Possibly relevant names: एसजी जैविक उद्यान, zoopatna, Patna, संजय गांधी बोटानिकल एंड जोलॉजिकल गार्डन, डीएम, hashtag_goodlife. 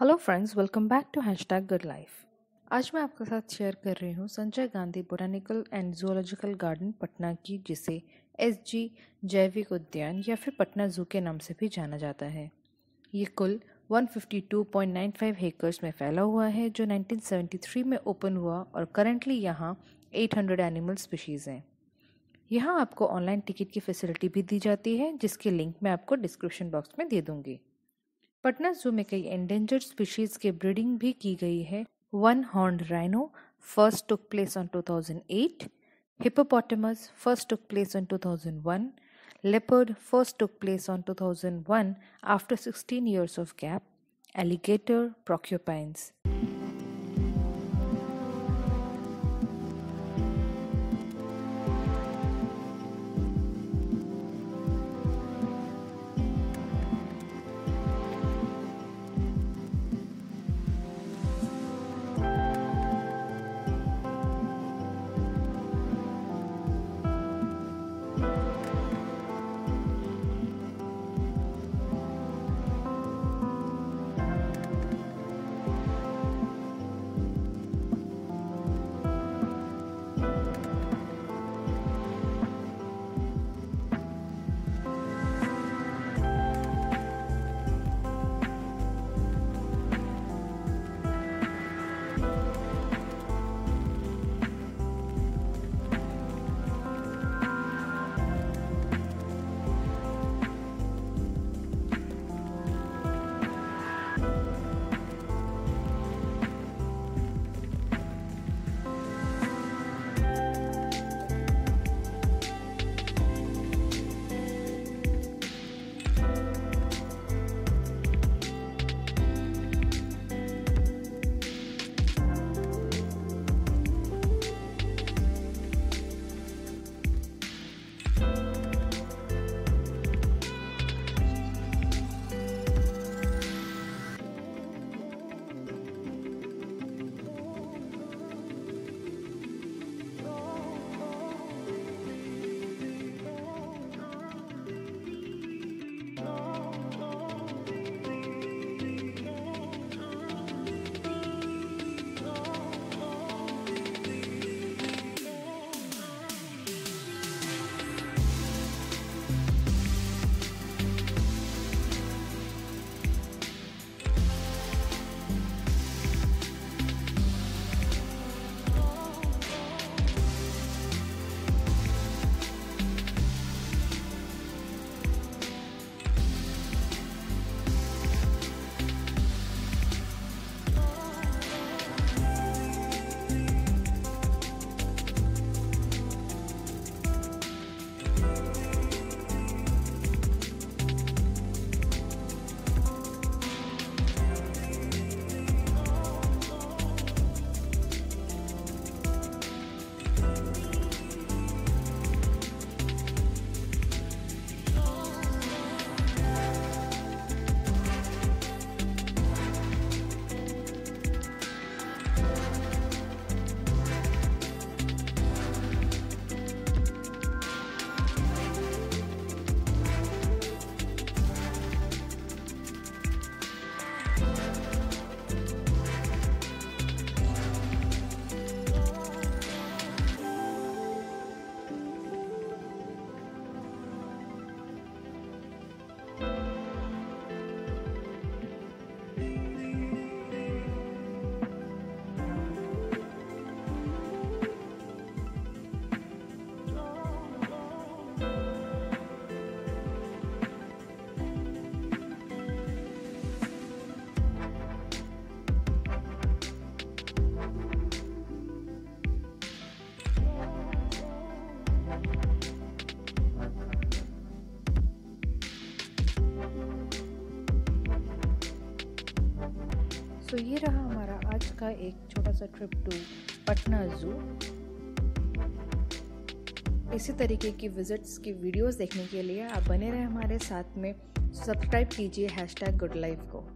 Hello friends, welcome back to hashtag good life. आज मैं आपके साथ शेयर कर रही हूँ संजय गांधी बोटानिकल एंड जोलॉजिकल गार्डन Patna की, जिसे एसजी जैविक उद्यान या फिर पटना जू के नाम से भी जाना जाता है। ये कुल 152.95 एकर्स में फैला हुआ है, जो 1973 में ओपन हुआ और करंटली यहाँ 800 एनिमल स्पीशीज़ हैं। यहाँ आपको ऑनलाइन टिकट की फैसिलिटी भी दी जाती है, जिसकी लिंक मैं आपको डिस्क्रिप्शन बॉक्स में दे दूँगी। पटना जू में कई एंडेंजर्ड स्पीशीज़ के ब्रीडिंग भी की गई है। One horn rhino first took place on 2008, hippopotamus first took place on 2001, leopard first took place on 2001 after 16 years of gap, alligator, porcupines. तो ये रहा हमारा आज का एक छोटा सा ट्रिप टू पटना जू। इसी तरीके की विजिट्स की वीडियोस देखने के लिए आप बने रहें हमारे साथ में। सब्सक्राइब कीजिए हैशटैग गुड लाइफ को।